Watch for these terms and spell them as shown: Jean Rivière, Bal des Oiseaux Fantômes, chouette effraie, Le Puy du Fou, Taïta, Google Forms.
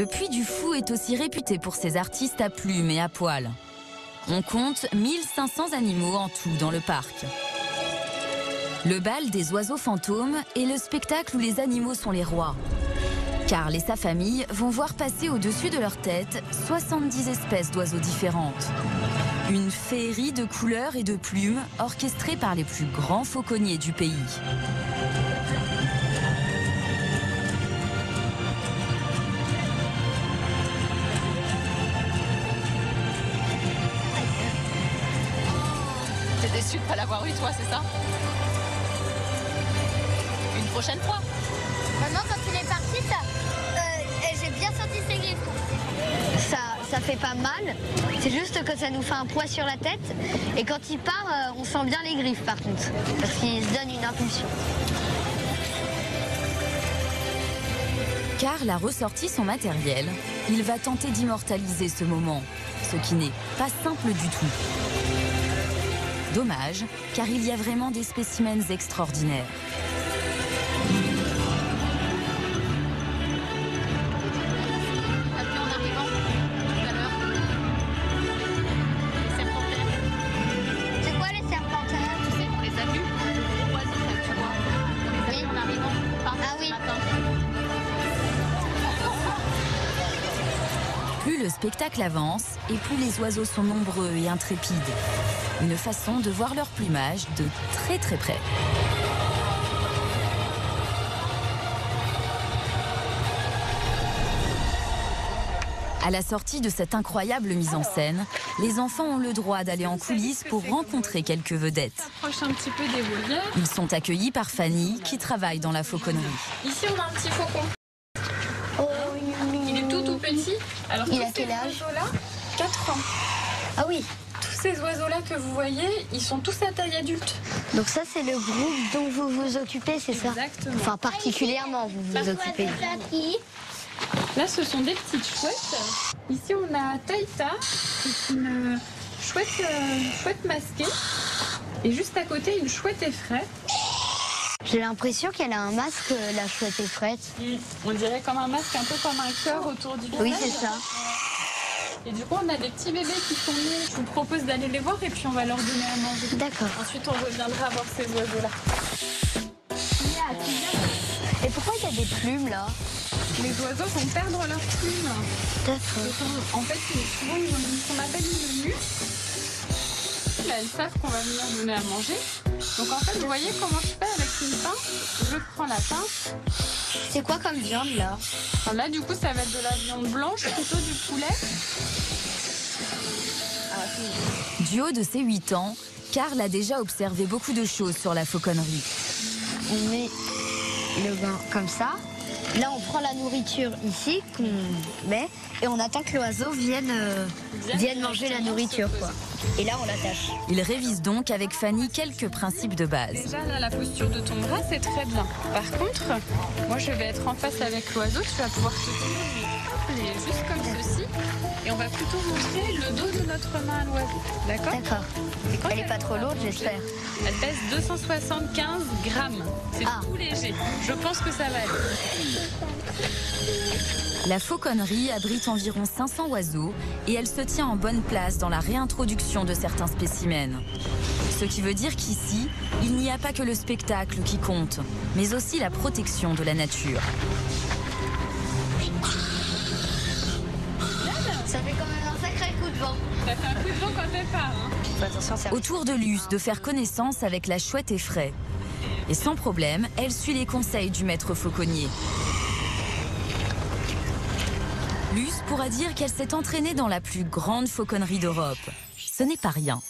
Le Puy du Fou est aussi réputé pour ses artistes à plumes et à poils. On compte 1500 animaux en tout dans le parc. Le bal des oiseaux fantômes est le spectacle où les animaux sont les rois. Carl et sa famille vont voir passer au-dessus de leur tête 70 espèces d'oiseaux différentes. Une féerie de couleurs et de plumes orchestrée par les plus grands fauconniers du pays. T'es déçu de pas l'avoir eu, toi, c'est ça? Une prochaine fois. Maintenant, quand il est parti, j'ai bien senti ses griffes. Ça fait pas mal. C'est juste que ça nous fait un poids sur la tête. Et quand il part, on sent bien les griffes, par contre. Parce qu'il se donne une impulsion. Carl a ressorti son matériel. Il va tenter d'immortaliser ce moment. Ce qui n'est pas simple du tout. Dommage, car il y a vraiment des spécimens extraordinaires. Plus le spectacle avance et plus les oiseaux sont nombreux et intrépides. Une façon de voir leur plumage de très près. À la sortie de cette incroyable mise en scène, les enfants ont le droit d'aller en coulisses pour rencontrer quelques vedettes. Ils sont accueillis par Fanny qui travaille dans la fauconnerie. Ici on a un petit faucon. Ici. Alors, il a quel âge? 4 ans. Ah oui. Tous ces oiseaux-là que vous voyez, ils sont tous à taille adulte. Donc ça, c'est le groupe dont vous vous occupez, c'est ça? Exactement. Enfin, particulièrement, vous vous occupez. Là, ce sont des petites chouettes. Ici, on a Taïta, c'est une chouette masquée. Et juste à côté, une chouette effraie. J'ai l'impression qu'elle a un masque, la chouette effrette. On dirait comme un masque, un peu comme un cœur autour du visage. Oui, c'est ça. Et du coup, on a des petits bébés qui sont nés. Je vous propose d'aller les voir et puis on va leur donner à manger. D'accord. Ensuite, on reviendra voir ces oiseaux-là. Et pourquoi il y a des plumes, là? Les oiseaux vont perdre leurs plumes. D'accord. En fait, souvent, ils ont ce qu'on appelle une mue. Là, elles savent qu'on va venir donner à manger. Donc en fait, vous voyez comment je fais avec une pince. Je prends la pince. C'est quoi comme viande là? Alors là, du coup, ça va être de la viande blanche, plutôt du poulet. Du haut de ses 8 ans, Carl a déjà observé beaucoup de choses sur la fauconnerie. On met le bain comme ça. Là, on prend la nourriture ici qu'on met et on attend que l'oiseau vienne manger la nourriture, quoi. Et là, on l'attache. Il révise donc avec Fanny quelques principes de base. Déjà, là, la posture de ton bras, c'est très bien. Par contre, moi, je vais être en face avec l'oiseau. Tu vas pouvoir te tenir juste comme ceci. Et on va plutôt montrer le dos de notre main à l'oiseau. D'accord? D'accord. Elle n'est pas trop lourde, j'espère. Elle pèse 275 grammes. C'est tout léger. Je pense que ça va être. La fauconnerie abrite environ 500 oiseaux et elle se tient en bonne place dans la réintroduction de certains spécimens. Ce qui veut dire qu'ici, il n'y a pas que le spectacle qui compte, mais aussi la protection de la nature. Ça fait quand même un sacré coup de vent. Ça fait un coup de vent quand t'es pas, hein. Attention, ça... Autour de Luce de faire connaissance avec la chouette effraie. Et sans problème, elle suit les conseils du maître fauconnier. Luce pourra dire qu'elle s'est entraînée dans la plus grande fauconnerie d'Europe. Ce n'est pas rien.